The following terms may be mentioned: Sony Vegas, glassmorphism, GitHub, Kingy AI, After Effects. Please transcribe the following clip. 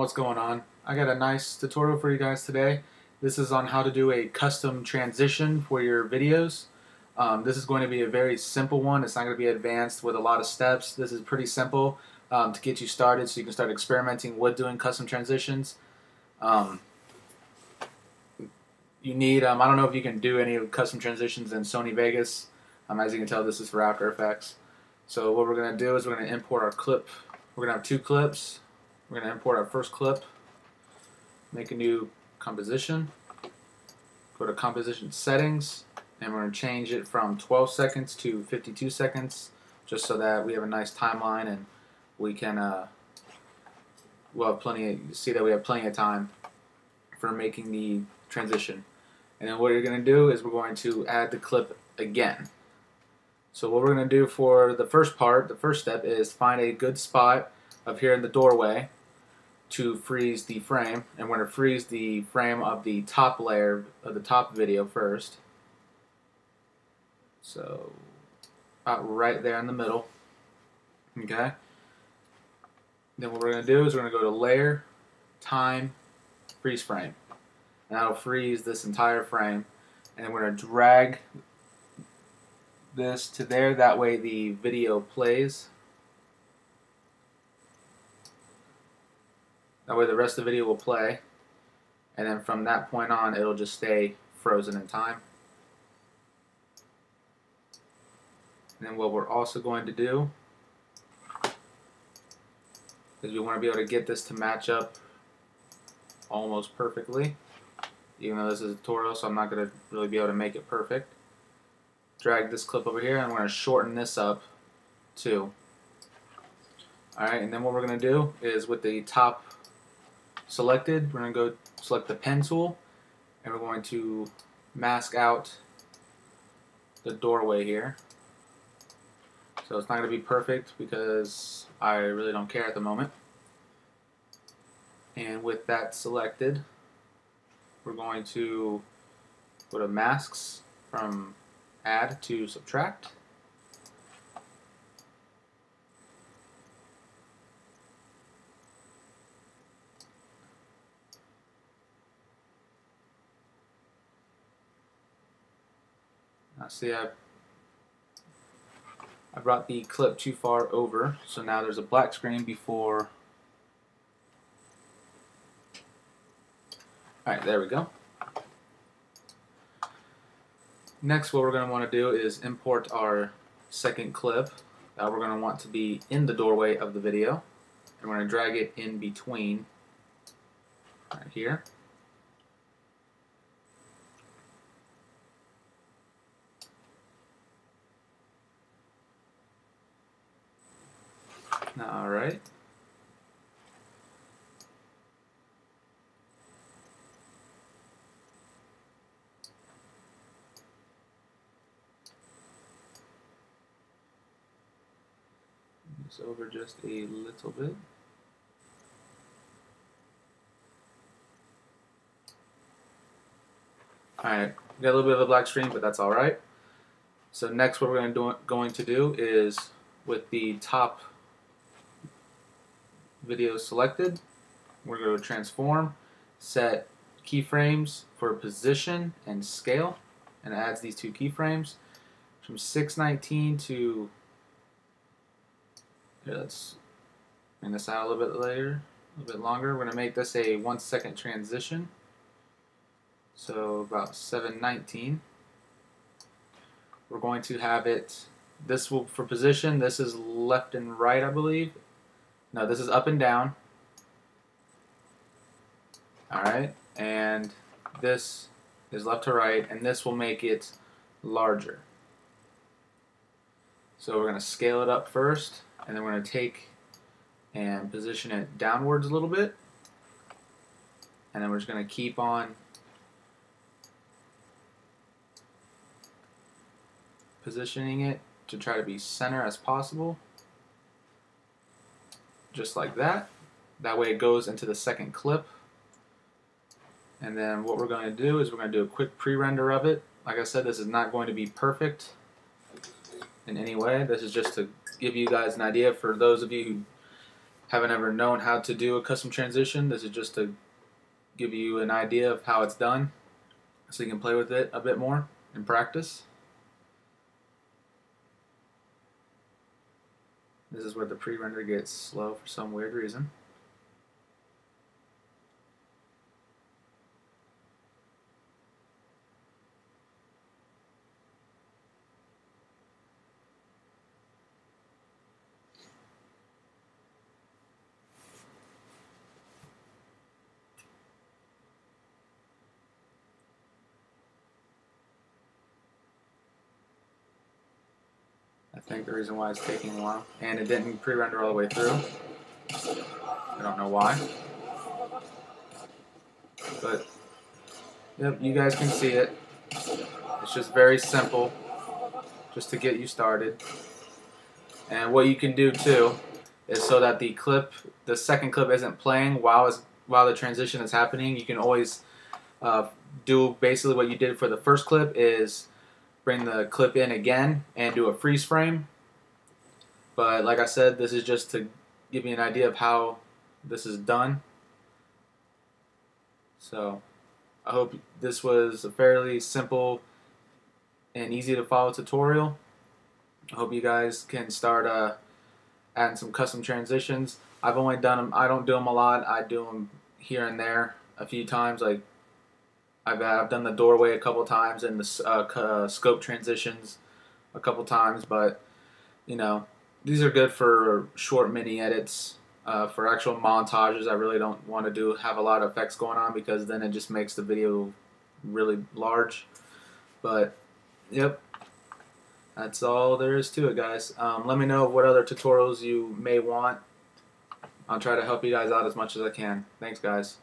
What's going on? I got a nice tutorial for you guys today. This is on how to do a custom transition for your videos. This is going to be a very simple one. It's not going to be advanced with a lot of steps. This is pretty simple to get you started so you can start experimenting with doing custom transitions. You need, I don't know if you can do any custom transitions in Sony Vegas. As you can tell, this is for After Effects. So what we're going to do is we're going to import our clip. We're going to have two clips. We're going to import our first clip, make a new composition, go to composition settings, and we're going to change it from 12 seconds to 52 seconds just so that we have a nice timeline and we can see that we have plenty of time for making the transition. And then what you're going to do is we're going to add the clip again. So what we're going to do for the first part, the first step, is find a good spot up here in the doorway to freeze the frame, and we're going to freeze the frame of the top layer of the top video first. So about right there in the middle. Okay. Then what we're going to do is we're going to go to layer, time, freeze frame. And that'll freeze this entire frame. And then we're going to drag this to there. That way the video plays. That way the rest of the video will play, and then from that point on it'll just stay frozen in time. And then what we're also going to do is we want to be able to get this to match up almost perfectly. Even though this is a tutorial, so I'm not going to really be able to make it perfect. Drag this clip over here, and we're going to shorten this up too. Alright, and then what we're going to do is with the top selected, we're going to go select the pen tool, and we're going to mask out the doorway here. So it's not going to be perfect because I really don't care at the moment. And with that selected, we're going to go to masks, from add to subtract. See, I brought the clip too far over, so now there's a black screen before. Alright, there we go. Next, what we're going to want to do is import our second clip that we're going to want to be in the doorway of the video, and we're going to drag it in between right here. Alright. This over just a little bit. Alright, we got a little bit of a black screen, but that's alright. So next what we're going to do is with the top video selected, we're going to transform, set keyframes for position and scale, and it adds these two keyframes from 619 to here. Let's bring this out a little bit later, a little bit longer. We're going to make this a 1 second transition, so about 719. We're going to have it, this will, for position, this is left and right, I believe. No, this is up and down. Alright, and this is left to right, and this will make it larger. So we're going to scale it up first, and then we're going to take and position it downwards a little bit. And then we're just going to keep on positioning it to try to be center as possible. Just like that. That way it goes into the second clip. And then what we're going to do is we're going to do a quick pre-render of it. Like I said, this is not going to be perfect in any way. This is just to give you guys an idea for those of you who haven't ever known how to do a custom transition, this is just to give you an idea of how it's done so you can play with it a bit more and practice. This is where the pre-render gets slow for some weird reason. I think the reason why it's taking a while, and it didn't pre-render all the way through. I don't know why, but yep, you guys can see it. It's just very simple, just to get you started. And what you can do too is so that the clip, the second clip, isn't playing while the transition is happening. You can always do basically what you did for the first clip is bring the clip in again and do a freeze frame. But like I said, this is just to give you an idea of how this is done. So I hope this was a fairly simple and easy to follow tutorial. I hope you guys can start adding some custom transitions. I've only done them, I don't do them a lot, I do them here and there a few times. Like I've done the doorway a couple times and the scope transitions a couple times, but you know, these are good for short mini edits. For actual montages, I really don't want to have a lot of effects going on, because then it just makes the video really large. But yep, that's all there is to it, guys. Let me know what other tutorials you may want. I'll try to help you guys out as much as I can. Thanks, guys.